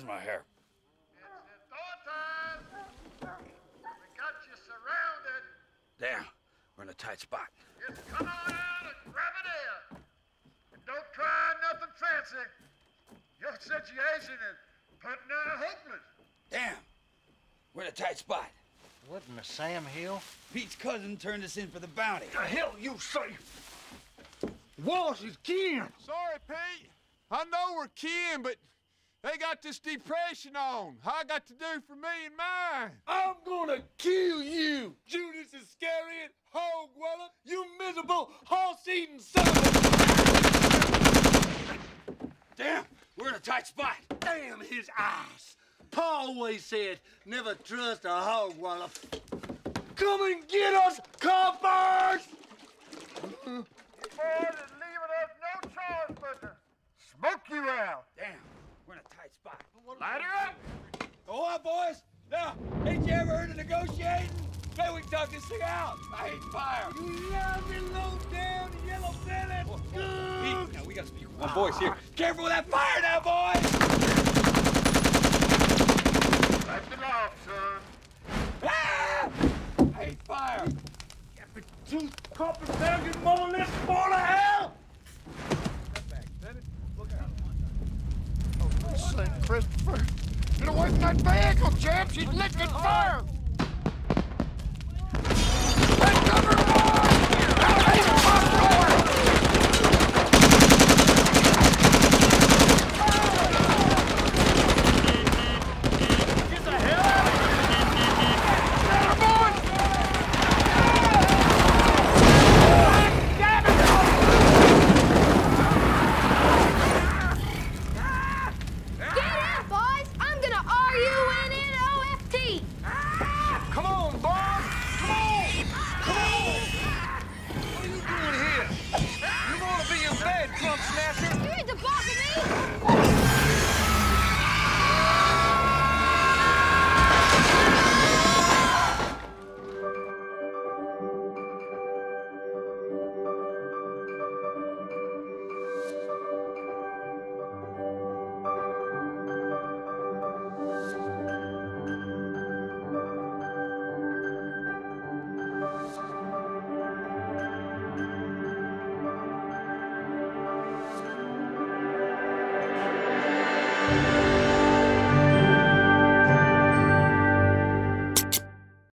How's my hair? It's door time. We got you surrounded. Damn, we're in a tight spot. Just come on out and grab it in. And don't try nothing fancy. Your situation is putting out hopeless. Damn, we're in a tight spot. Wasn't it Sam Hill? Pete's cousin turned us in for the bounty. The hell you say? Walsh is kin. Sorry, Pete. I know we're kin, but they got this depression on. I got to do for me and mine. I'm gonna kill you, Judas Iscariot, hog-weller, you miserable horse-eating son of a... Damn, we're in a tight spot. Damn his eyes. Pa always said, never trust a hog-weller. Come and get us, coppers! The boys is leaving us no choice but to smoke you out. Damn. We're in a tight spot. Light her up! Go on, boys! Now, ain't you ever heard of negotiating? Maybe we can talk this thing out. I hate fire. You lousy, low-down, yellow-bellied gooks! Now, we gotta speak one voice here. Careful with that fire now, boys! That's it off, son. Ah! I hate fire. Every two coppers down, you motherless ball of hell! Step back, Bennett. Look out. St. Christopher. Get away from that vehicle, champ! She's licking fire!